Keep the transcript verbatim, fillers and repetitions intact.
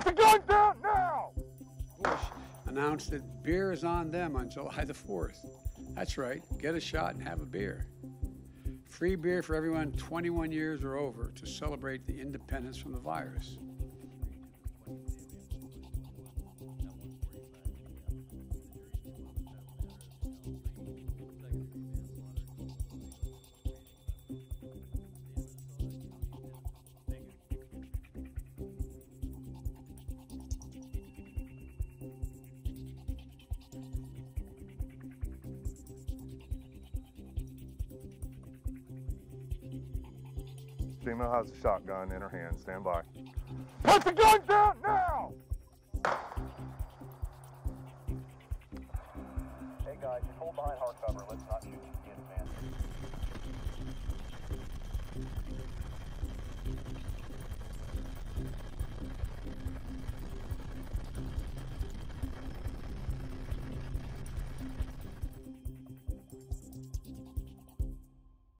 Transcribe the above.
Put the guns down now! Bush announced that beer is on them on July the fourth. That's right, get a shot and have a beer. Free beer for everyone twenty-one years or over to celebrate the independence from the virus. Female has a shotgun in her hand. Stand by. Put the guns down now! Hey guys, just hold behind hard cover. Let's not shoot.